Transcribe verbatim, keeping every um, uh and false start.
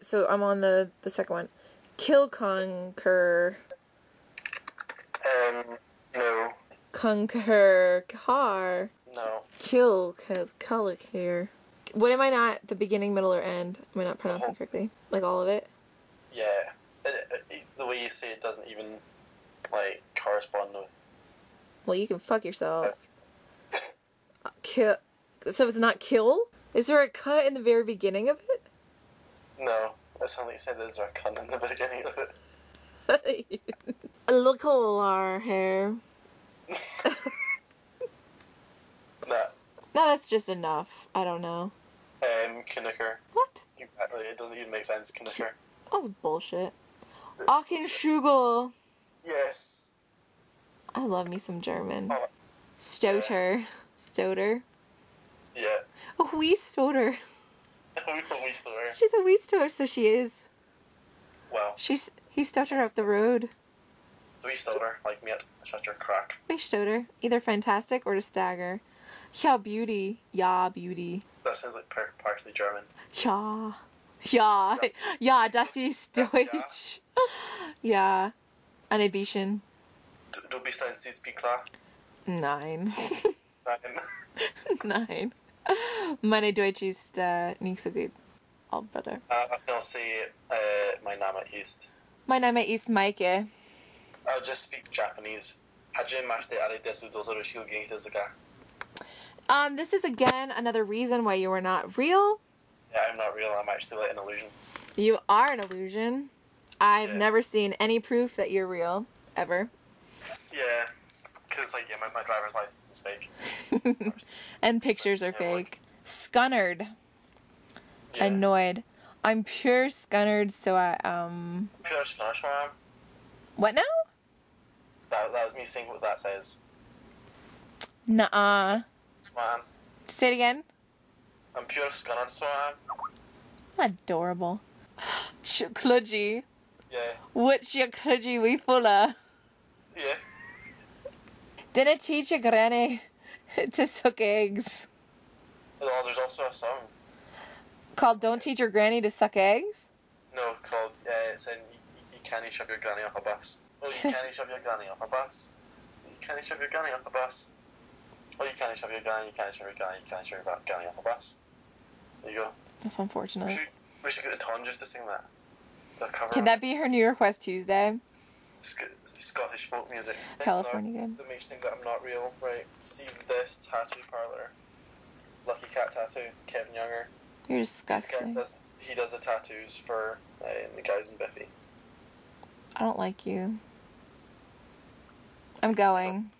so I'm on the, the second one. Kill Conquer. Um, no. Conquer Car. No. Kill Color Care. What am I not? The beginning, middle, or end? Am I not pronouncing correctly? Like all of it? Yeah. It, it, the way you say it doesn't even, like, correspond with... Well, you can fuck yourself. Uh, kill. So it's not kill? Is there a cut in the very beginning of it? No. That's how they said there's a cut in the beginning of it. Look all our hair. No. No, that's just enough. I don't know. Um, Knicker. What? Exactly, it doesn't even make sense, Knicker. That's bullshit. Augenspiegel. Yes. I love me some German. Oh. Stoter. Yeah. Stoter. Yeah. A wee stoter. A wee stoter. She's a wee stoter, so she is. Wow. She's, he stoter up the road. Wee stoter, like me at such a crack. Wee stoter. Either fantastic or to stagger. Ja, beauty. Ja, beauty. That sounds like par partially German. Ja. Ja. Ja, das ist Deutsch. Ja. Eine bisschen. Du, du bist ein C S P klar? Nein. Nein. Nein. Meine Deutsch ist uh, nicht so gut. All better. Uh, I can say, uh, my Name ist. My Name ist Maike. I'll just speak Japanese. Hajime mashite are desu dozo yoroshiku genki desu ka? Um, this is again another reason why you are not real. Yeah, I'm not real. I'm actually like an illusion. You are an illusion. I've yeah. never seen any proof that you're real, ever. Yeah, because like yeah, my, my driver's license is fake. And pictures like, are yeah, fake. Like... Scunnered. Yeah. Annoyed. I'm pure scunnered, so I um. Pure scunnered. What now? That that was me saying what that says. Nuh-uh. Swam. Say it again. I'm pure scunnered swam. Adorable. Cludgy. Yeah. What's your cludgy wee fulla? Yeah. Didn't teach your granny to suck eggs. Oh, there's also a song. Called Don't Teach Your Granny to Suck Eggs? No, called, yeah, it's in You, you Can't Shove Your Granny Off a Bus. Oh, you can't shove your granny off a bus. You can't shove your granny off a bus. Oh, you can't shove your granny, you can't shove your granny, you can't shove your granny off a bus. There you go. That's unfortunate. We should, we should get the Tongers to sing that. Can that be her New Request Tuesday? Sc Scottish folk music. California good. The makes things that I'm not real, right? See this tattoo parlor. Lucky Cat Tattoo, Kevin Younger. You're disgusting. Does, he does the tattoos for uh, the guys in Biffy. I don't like you. I'm going.